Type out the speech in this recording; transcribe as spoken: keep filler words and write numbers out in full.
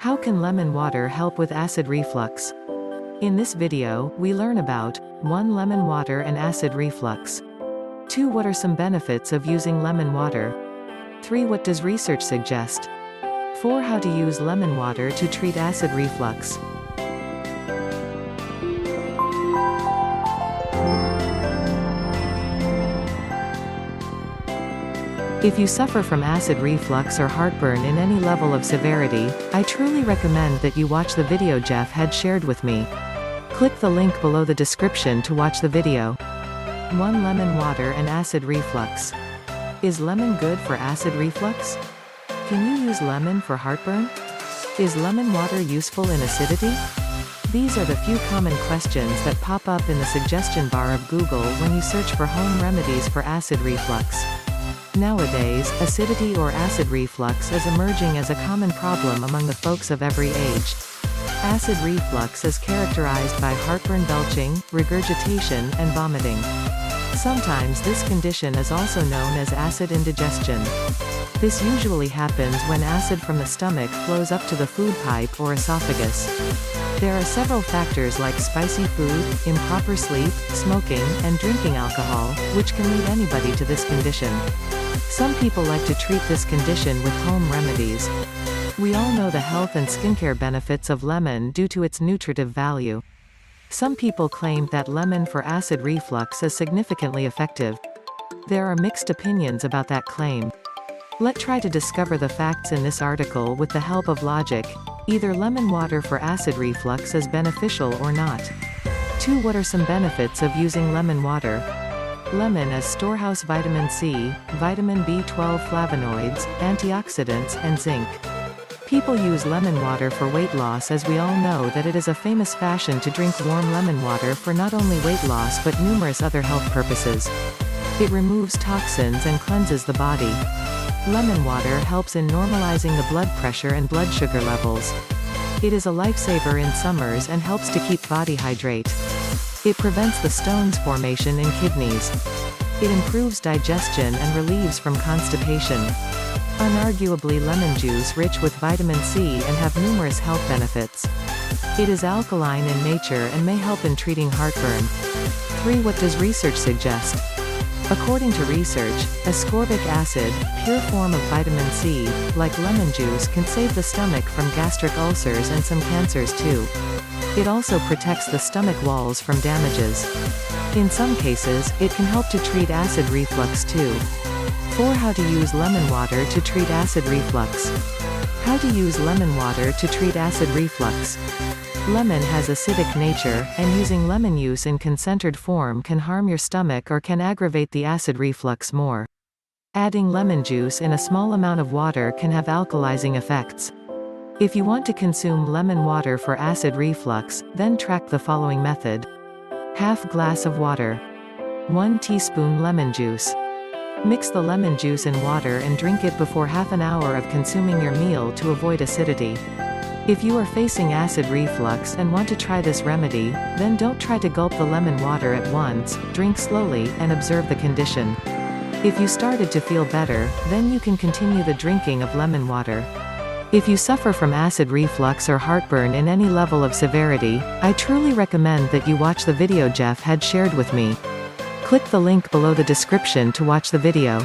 How can lemon water help with acid reflux? In this video, we learn about one Lemon water and acid reflux. two What are some benefits of using lemon water? three What does research suggest? four How to use lemon water to treat acid reflux. If you suffer from acid reflux or heartburn in any level of severity, I truly recommend that you watch the video Jeff had shared with me. Click the link below the description to watch the video. one Lemon water and acid reflux. Is lemon good for acid reflux? Can you use lemon for heartburn? Is lemon water useful in acidity? These are the few common questions that pop up in the suggestion bar of Google when you search for home remedies for acid reflux. Nowadays, acidity or acid reflux is emerging as a common problem among the folks of every age. Acid reflux is characterized by heartburn, belching, regurgitation, and vomiting. Sometimes this condition is also known as acid indigestion. This usually happens when acid from the stomach flows up to the food pipe or esophagus. There are several factors like spicy food, improper sleep, smoking, and drinking alcohol, which can lead anybody to this condition. Some people like to treat this condition with home remedies. We all know the health and skincare benefits of lemon due to its nutritive value. Some people claim that lemon for acid reflux is significantly effective. There are mixed opinions about that claim. Let's try to discover the facts in this article with the help of logic. Either lemon water for acid reflux is beneficial or not. two What are some benefits of using lemon water? Lemon is storehouse vitamin C, vitamin B twelve, flavonoids, antioxidants, and zinc. People use lemon water for weight loss, as we all know that it is a famous fashion to drink warm lemon water for not only weight loss but numerous other health purposes. It removes toxins and cleanses the body. Lemon water helps in normalizing the blood pressure and blood sugar levels. It is a lifesaver in summers and helps to keep body hydrate. It prevents the stones formation in kidneys. It improves digestion and relieves from constipation. Unarguably, lemon juice rich with vitamin C and have numerous health benefits. It is alkaline in nature and may help in treating heartburn. three What does research suggest? According to research, ascorbic acid, pure form of vitamin C, like lemon juice, can save the stomach from gastric ulcers and some cancers too. It also protects the stomach walls from damages. In some cases, it can help to treat acid reflux too. four How to use lemon water to treat acid reflux. How to use lemon water to treat acid reflux. Lemon has acidic nature, and using lemon juice in concentrated form can harm your stomach or can aggravate the acid reflux more. Adding lemon juice in a small amount of water can have alkalizing effects. If you want to consume lemon water for acid reflux, then track the following method. Half glass of water. one teaspoon lemon juice. Mix the lemon juice and water and drink it before half an hour of consuming your meal to avoid acidity. If you are facing acid reflux and want to try this remedy, then don't try to gulp the lemon water at once, drink slowly, and observe the condition. If you started to feel better, then you can continue the drinking of lemon water. If you suffer from acid reflux or heartburn in any level of severity, I truly recommend that you watch the video Jeff had shared with me. Click the link below the description to watch the video.